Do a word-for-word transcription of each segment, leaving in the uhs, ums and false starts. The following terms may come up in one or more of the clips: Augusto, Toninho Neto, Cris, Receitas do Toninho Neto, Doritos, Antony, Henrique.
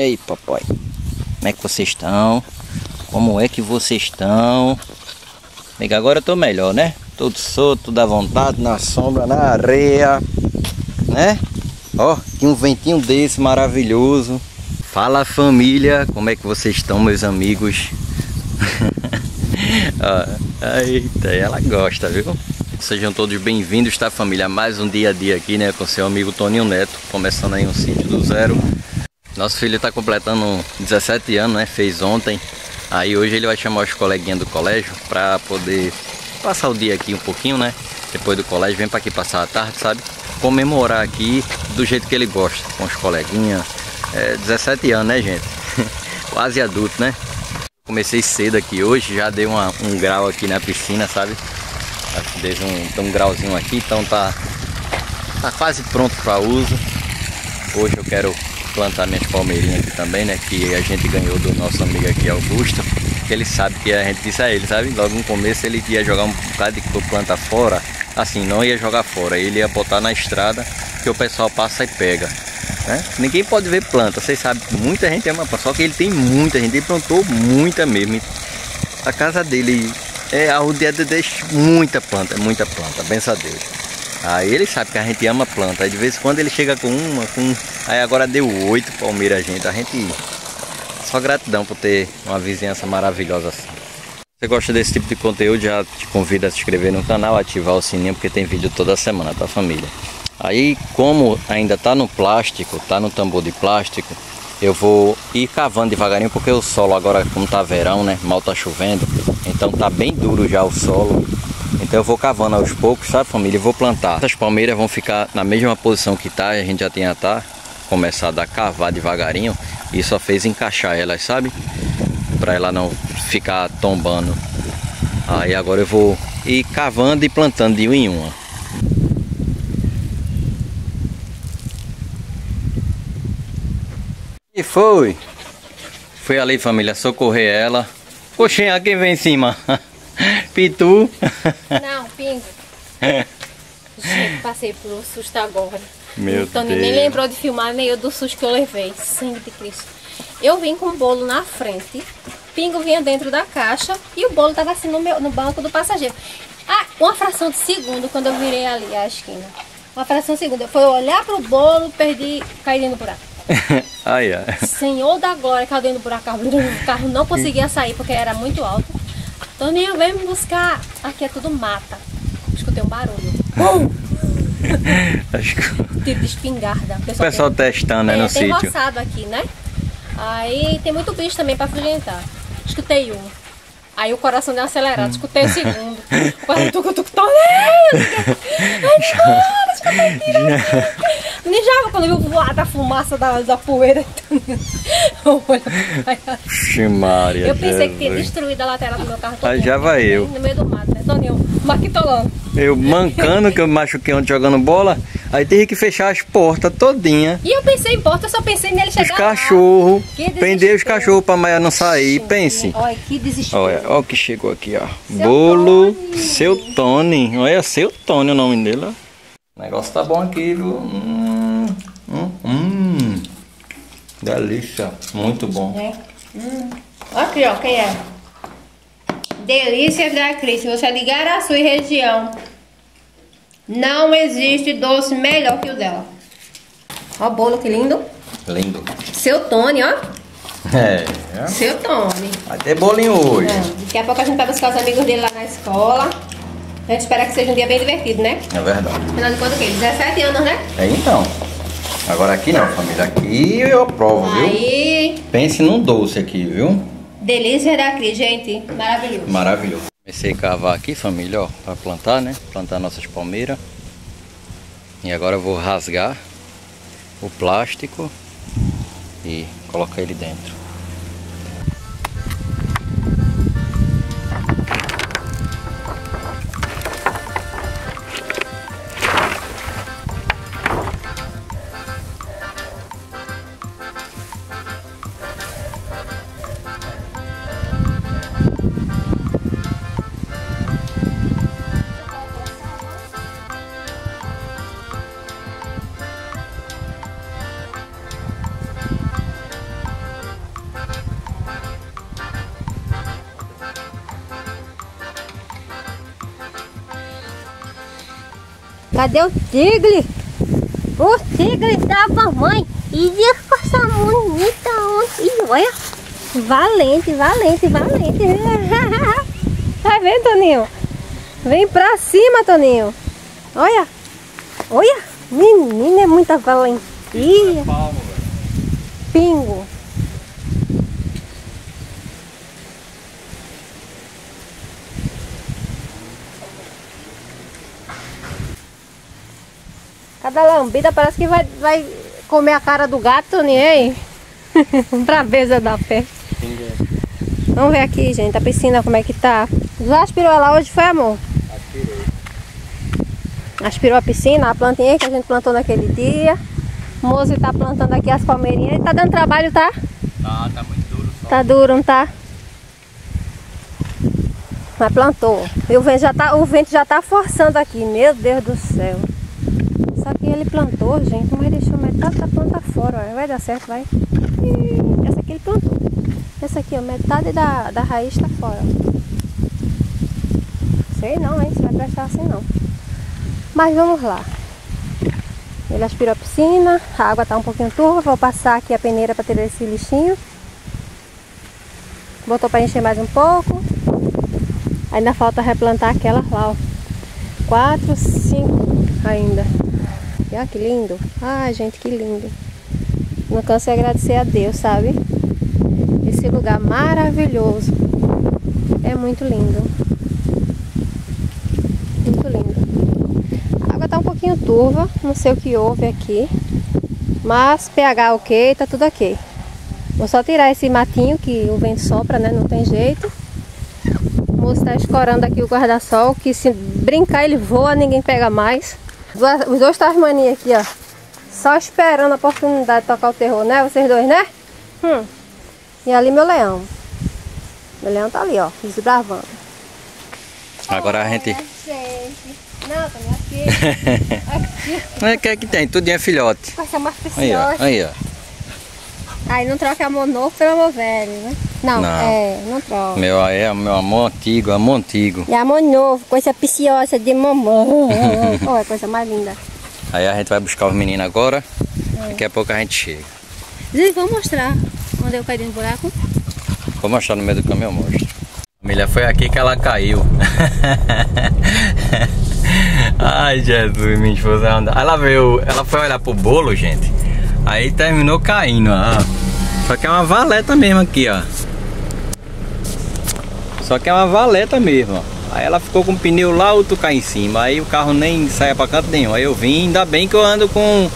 E aí, papai? Como é que vocês estão? Como é que vocês estão? Bem que agora eu tô melhor, né? Todo solto, tudo à vontade, na sombra, na areia, né? Ó, que um ventinho desse maravilhoso. Fala, família, como é que vocês estão, meus amigos? Ó, eita, ela gosta, viu? Sejam todos bem-vindos, tá, família? Mais um dia a dia aqui, né? Com seu amigo Toninho Neto, começando aí um sítio do zero. Nosso filho tá completando dezessete anos, né? Fez ontem. Aí hoje ele vai chamar os coleguinhas do colégio pra poder passar o dia aqui um pouquinho, né? Depois do colégio, vem pra aqui passar a tarde, sabe? Comemorar aqui do jeito que ele gosta, com os coleguinhas. É, dezessete anos, né, gente? Quase adulto, né? Comecei cedo aqui hoje, já dei uma, um grau aqui na piscina, sabe? Dei um, um grauzinho aqui, então tá, tá quase pronto para uso. Hoje eu quero plantar minhas palmeirinhas aqui também, né? Que a gente ganhou do nosso amigo aqui, Augusto. Ele sabe que a gente disse a ele, sabe? Logo no começo ele ia jogar um bocado de planta fora. Assim, não ia jogar fora, ele ia botar na estrada que o pessoal passa e pega, né? Ninguém pode ver planta, vocês sabem, muita gente ama planta, só que ele tem muita gente, ele plantou muita mesmo. A casa dele é arrodeada de muita planta, muita planta, benção a Deus. Aí ele sabe que a gente ama planta, aí de vez em quando ele chega com uma, com... aí agora deu oito palmeiras a gente, a gente... Só gratidão por ter uma vizinhança maravilhosa assim. Se você gosta desse tipo de conteúdo, já te convido a se inscrever no canal, ativar o sininho, porque tem vídeo toda semana, tá, família? Aí, como ainda tá no plástico, tá no tambor de plástico, eu vou ir cavando devagarinho, porque o solo agora, como tá verão, né, mal tá chovendo, então tá bem duro já o solo. Então eu vou cavando aos poucos, sabe, família? Eu vou plantar. Essas palmeiras vão ficar na mesma posição que tá, a gente já tinha tá começado a cavar devagarinho e só fez encaixar elas, sabe? Para ela não ficar tombando. Aí agora eu vou ir cavando e plantando de um em uma. E foi. Foi ali, família, socorrer ela. Coxinha, quem vem em cima? Pitu? Não, pingo. Gente, passei pelo susto agora. Meu Deus. Antony nem lembrou de filmar, nem eu do susto que eu levei. Sangue de Cristo. Eu vim com o bolo na frente, Pingo vinha dentro da caixa e o bolo estava assim no, meu, no banco do passageiro. Ah, uma fração de segundo quando eu virei ali a esquina. Uma fração de segundo. Foi olhar para o bolo, perdi, caí dentro do buraco. Ai, ai. Senhor da glória, caí dentro do buraco. O carro não conseguia sair porque era muito alto. Toninho, vem me buscar. Aqui é tudo mata. Escutei um barulho. Bum! Tipo de espingarda. O pessoal, o pessoal tem... testando, né, no sítio. Tem roçado aqui, né? Aí tem muito bicho também para frigentar. Escutei um. Aí o coração deu acelerado. Escutei o segundo. Quase tucu tucu tô lendo. Ai, meu Deus, escutei já quando viu voar da fumaça da, da poeira. Eu pensei que tinha destruído a lateral do meu carro. Aí já vai eu. No meio do mato, né, Toninho? Maquitolando. Eu mancando, que eu machuquei ontem jogando bola. Aí teve que fechar as portas todinha. E eu pensei em porta, eu só pensei nele chegar os cachorro, lá. Prender os cachorros pra Maia não sair, gente, pense. Olha que desespero. Olha, olha o que chegou aqui, ó. Seu bolo, Tony. Seu Tony. Olha, Seu Tony o nome dele, ó. O negócio tá bom aqui, viu? Hum, hum, hum. Delícia, muito bom. É. Hum. Olha aqui, ó, quem é? Delícia da Cris, se você ligar a sua região, não existe doce melhor que o dela. Ó o bolo, que lindo. Lindo. Seu Tony, ó. É. é. Seu Tony. Vai ter bolinho hoje. É. Daqui a pouco a gente vai buscar os amigos dele lá na escola. A gente espera que seja um dia bem divertido, né? É verdade. Afinal de contas, o quê? dezessete anos, né? É, então. Agora aqui não, família. Aqui eu provo, viu? Aí. Pense num doce aqui, viu? Delícia da Cris, gente. Maravilhoso. Maravilhoso. Comecei a cavar aqui, família, ó, para plantar, né? Plantar nossas palmeiras. E agora eu vou rasgar o plástico e colocar ele dentro. Cadê o tigre? O tigre da mamãe. E essa bonita ontem. Olha. Valente, valente, valente. Tá vendo, Toninho? Vem pra cima, Toninho. Olha. Olha. Menina, é muita valentia. Pingo. Cada lambida parece que vai, vai comer a cara do gato, né? Braveza da pé. Vamos ver aqui, gente, a piscina como é que tá. Já aspirou ela hoje, foi, amor? Aspirei. Aspirou a piscina, a plantinha que a gente plantou naquele dia. O moço tá plantando aqui as palmeirinhas. Ele tá dando trabalho, tá? Tá, tá muito duro. Só. Tá duro, não tá? Mas plantou. E o vento já tá, o vento já tá forçando aqui, meu Deus do céu. Só que ele plantou, gente, mas deixou metade da planta fora, ó. Vai dar certo, vai. E essa aqui ele plantou. Essa aqui, ó, metade da, da raiz tá fora. Sei não, hein, se vai prestar assim não. Mas vamos lá. Ele aspirou a piscina, a água tá um pouquinho turva, vou passar aqui a peneira para tirar esse lixinho. Botou para encher mais um pouco. Ainda falta replantar aquela lá, ó. Quatro, cinco ainda. Ah, que lindo. Ai, gente, que lindo. Não canso de agradecer a Deus, sabe? Esse lugar maravilhoso. É muito lindo. Muito lindo. A água tá um pouquinho turva. Não sei o que houve aqui. Mas pH ok, tá tudo ok. Vou só tirar esse matinho que o vento sopra, né? Não tem jeito. O moço tá escorando aqui o guarda-sol. Que se brincar ele voa, ninguém pega mais. Os dois Tasmania aqui, ó. Só esperando a oportunidade de tocar o terror, né? Vocês dois, né? Hum. E ali meu leão. Meu leão tá ali, ó. Desbravando. Agora a gente... Não, tá aqui. Aqui. Olha o que é que tem. Tudinho é filhote. Vai ser mais preciosa. Aí, ó. Aí não troca amor novo pelo amor velho, né? Não, não, é, não troca. Meu, é, meu amor antigo, amor antigo. E amor novo, coisa preciosa de mamãe. Olha, coisa mais linda. Aí a gente vai buscar os meninos agora. É. Daqui a pouco a gente chega. Gente, vamos mostrar onde eu caí no buraco? Vou mostrar no meio do caminho, eu mostro. Família, foi aqui que ela caiu. Ai, Jesus, minha esposa. Ela veio, ela foi olhar pro bolo, gente. Aí terminou caindo, ó. Só que é uma valeta mesmo aqui, ó. Só que é uma valeta mesmo, ó. Aí ela ficou com o pneu lá, outro cai em cima. Aí o carro nem saia pra canto nenhum. Aí eu vim, ainda bem que eu ando com,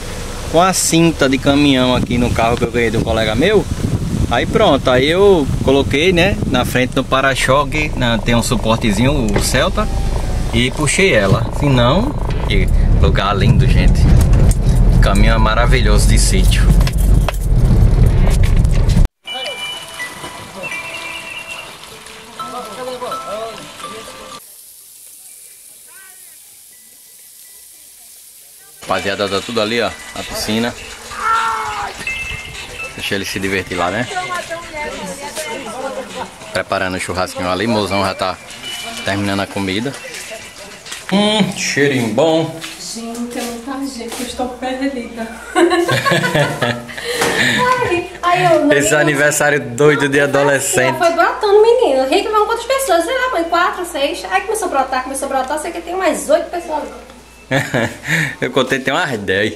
com a cinta de caminhão aqui no carro que eu ganhei de um colega meu. Aí pronto, aí eu coloquei, né, na frente do para-choque, né, tem um suportezinho, o Celta. E puxei ela. Se não, que lugar lindo, gente. O caminho é maravilhoso de sítio. Rapaziada, tá tudo ali, ó, na piscina. Deixa ele se divertir lá, né? Preparando o churrasquinho ali, mozão já tá terminando a comida. Hum, cheirinho bom. Gente, eu não tá, gente, eu estou perdida. Ai, ai, eu não. Esse aniversário doido de adolescente. Foi brotando, menino. Henrique, vão quantas pessoas? Sei lá, mãe, quatro, seis. Aí começou a brotar, começou a brotar, sei que tem mais oito pessoas. Eu contei, tem umas dez.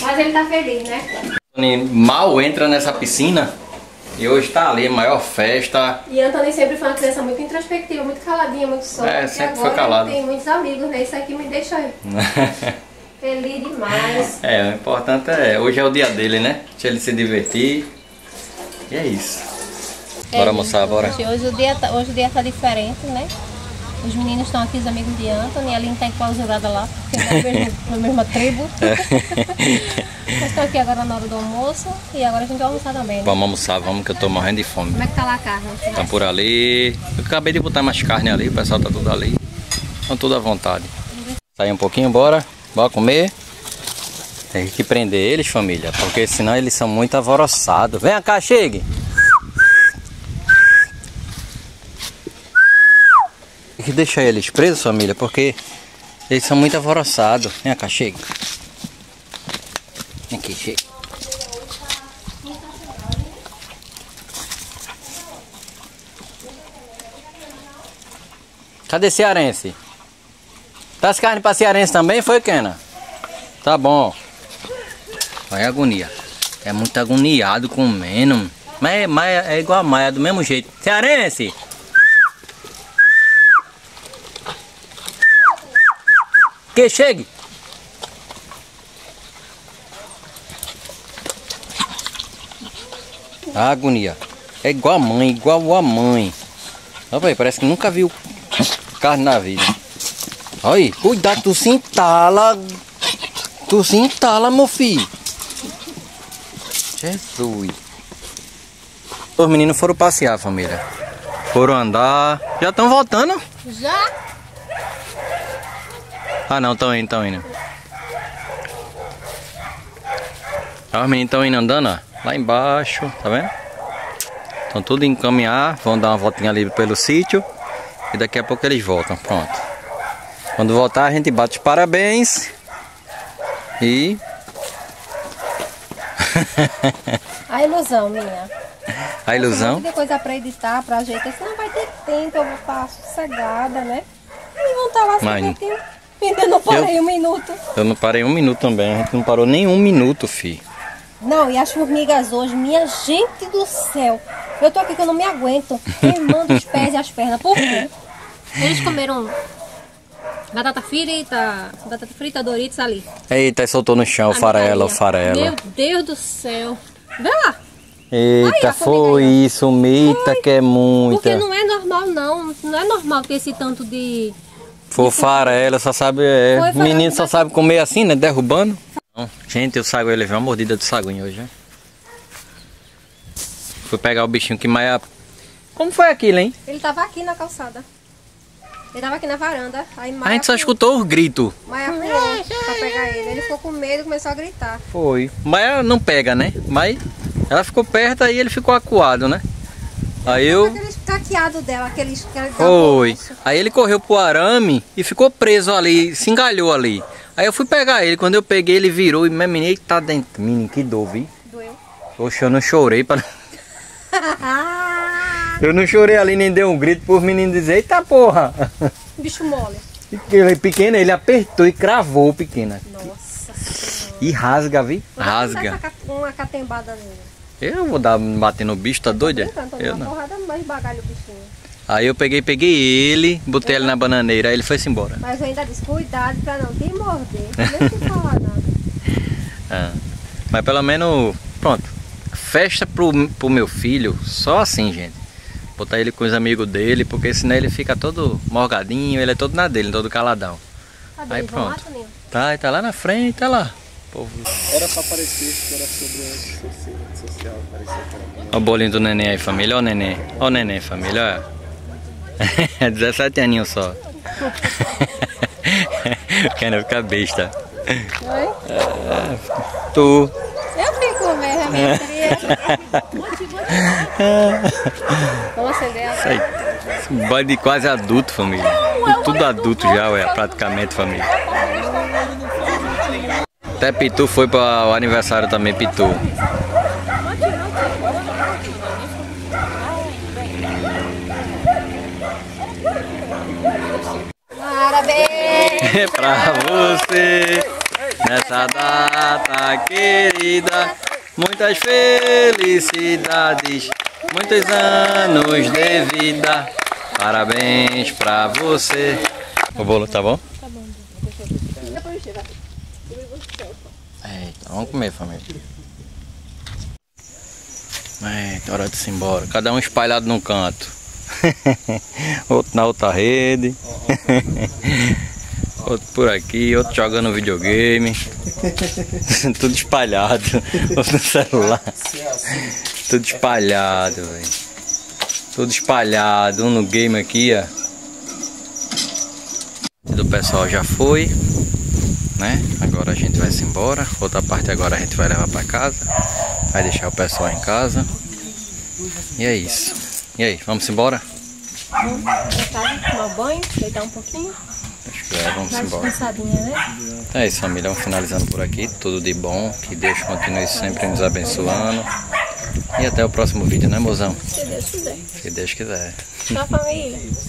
Mas ele tá feliz, né? Antony mal entra nessa piscina. E hoje tá ali, maior festa. E Antony sempre foi uma criança muito introspectiva, muito caladinha, muito só. É, sempre foi calado. Tem muitos amigos, né? Isso aqui me deixa feliz demais. É, o importante é, hoje é o dia dele, né? Deixa ele se divertir. E é isso. Bora almoçar, bora. Hoje o dia tá, hoje o dia tá diferente, né? Os meninos estão aqui, os amigos de Antony, a Aline está enclausurada lá, porque é da mesma tribo. Mas estou aqui agora na hora do almoço e agora a gente vai almoçar também. Né? Vamos almoçar, vamos, que eu estou morrendo de fome. Como é que tá lá a carne? Tá por ali. Eu acabei de botar mais carne ali, o pessoal tá tudo ali. Estão tudo à vontade. Sair um pouquinho, bora. Bora comer. Tem que prender eles, família, porque senão eles são muito alvoroçados. Vem cá, chegue! Que deixar eles presos, família, porque Eles são muito alvoroçados. Vem cá, chega. Vem aqui, chega. Cadê cearense? Tá as carnes pra cearense também, foi, Kena? Tá bom. Olha a agonia. É muito agoniado comendo. Mas, mas é igual a Maia, do mesmo jeito. Cearense! Que chegue! A agonia. É igual a mãe, igual a mãe. Olha aí, parece que nunca viu carne na vida. Olha aí. Cuidado, tu se entala. Tu se entala, meu filho. Jesus. Os meninos foram passear, família. Foram andar. Já estão voltando? Já. Ah não, estão indo, estão indo. Os meninos estão indo andando, ó. Lá embaixo, tá vendo? Estão tudo em caminhar. Vão dar uma voltinha ali pelo sítio. E daqui a pouco eles voltam, pronto. Quando voltar a gente bate os parabéns. E... a ilusão minha. A ilusão? Tem coisa pra editar, pra ajeitar. Você não vai ter tempo, eu vou estar sossegada, né? E vão estar lá sem tempo. Eu não parei eu, um minuto. Eu não parei um minuto também. A gente não parou nem um minuto, filho. Não, e as formigas hoje, minha gente do céu. Eu tô aqui que eu não me aguento. Queimando os pés e as pernas. Por quê? Eles comeram batata frita, batata frita Doritos ali. Eita, soltou no chão o farelo, o farelo. Meu Deus do céu. Vem lá. Eita, aí, foi aí, isso, mita que é muita. Porque não é normal não. Não é normal ter esse tanto de... Foi de farelo, só sabe... É. Foi farelo, menino só sabe comer assim, né? Derrubando. Gente, o saguinho, eu levei uma mordida do saguinho hoje, né? Fui pegar o bichinho que Maia... Como foi aquilo, hein? Ele tava aqui na calçada. Ele tava aqui na varanda. Aí Maia a gente só pulou. Escutou os gritos. Maia pulou pra pegar ele. Ele ficou com medo e começou a gritar. Foi. Maia não pega, né? Mas ela ficou perto, aí ele ficou acuado, né? Aí eu... Aqueles caqueados dela, aqueles... Foi. Aí ele correu pro arame e ficou preso ali, se engalhou ali. Aí eu fui pegar ele, quando eu peguei ele virou e me menino tá dentro. Menino, que dor, vi? Doeu. Poxa, eu não chorei pra... Eu não chorei ali, nem dei um grito pros meninos dizer, eita porra! Bicho mole. Ele pequeno, ele apertou e cravou o pequeno. Nossa Senhora. E rasga, vi? Quando rasga. Uma catembada nele. Eu vou dar bater no bicho, tá doido? Eu não. Porrada, mas bagalha o bichinho. Aí eu peguei, peguei ele, botei é. ele na bananeira, aí ele foi-se embora. Mas eu ainda disse, cuidado pra não te morder, nem te falar nada. É. Mas pelo menos, pronto, festa pro, pro meu filho, só assim, gente. Botar ele com os amigos dele, porque senão ele fica todo morgadinho, ele é todo na dele, todo caladão. Cadê? Aí pronto. Lá, tá, tá lá na frente, tá lá. Povo. Era pra aparecer, era sobre a social, aparecer. Olha o bolinho do neném aí, família, ó o neném, ó o neném, família, ó. dezessete aninhos só. Quer ficar besta. Oi? Ah, tu. Eu fico mesmo, minha filha. Vamos acender agora. Bode de quase adulto, família. Tudo adulto já, ué, praticamente, família. Até Pitu foi para o aniversário também, Pitu. Pra você, nessa data querida, muitas felicidades, muitos anos de vida. Parabéns pra você. O bolo tá bom? Tá bom. Eita, vamos comer, família. Eita, hora de se embora. Cada um espalhado num canto. Outro na outra rede. Outro por aqui, outro jogando videogame. Tudo espalhado. Outro no celular. Tudo espalhado, velho. Tudo espalhado. Um no game aqui, ó. Do pessoal já foi, né? Agora a gente vai se embora. Outra parte agora a gente vai levar pra casa. Vai deixar o pessoal em casa. E é isso. E aí, vamos embora? Vamos tomar banho, deitar um pouquinho. É, vamos embora. Né? É isso, família. Vamos finalizando por aqui. Tudo de bom. Que Deus continue sempre nos abençoando. E até o próximo vídeo, né, mozão? Se Deus quiser. Se Deus quiser. Tchau, família.